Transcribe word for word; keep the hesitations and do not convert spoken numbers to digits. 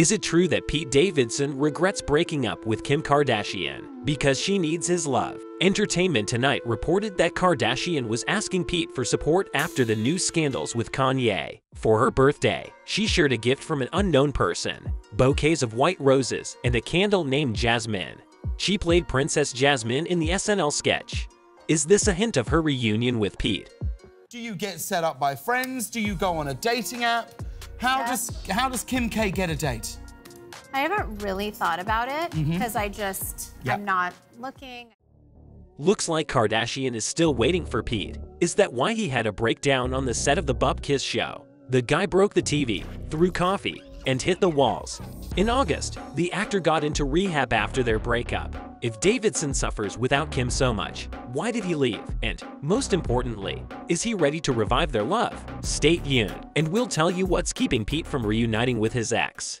Is it true that Pete Davidson regrets breaking up with Kim Kardashian because she needs his love? Entertainment Tonight reported that Kardashian was asking Pete for support after the new scandals with Kanye. For her birthday, she shared a gift from an unknown person, bouquets of white roses and a candle named Jasmine. She played Princess Jasmine in the S N L sketch. Is this a hint of her reunion with Pete? Do you get set up by friends? Do you go on a dating app? How yeah. does how does Kim K get a date? I haven't really thought about it because mm-hmm. I just yep. I'm not looking. Looks like Kardashian is still waiting for Pete. Is that why he had a breakdown on the set of the Bupkis show? The guy broke the T V, threw coffee, and hit the walls. In August, the actor got into rehab after their breakup. If Davidson suffers without Kim so much, why did he leave? And, most importantly, is he ready to revive their love? Stay tuned, and we'll tell you what's keeping Pete from reuniting with his ex.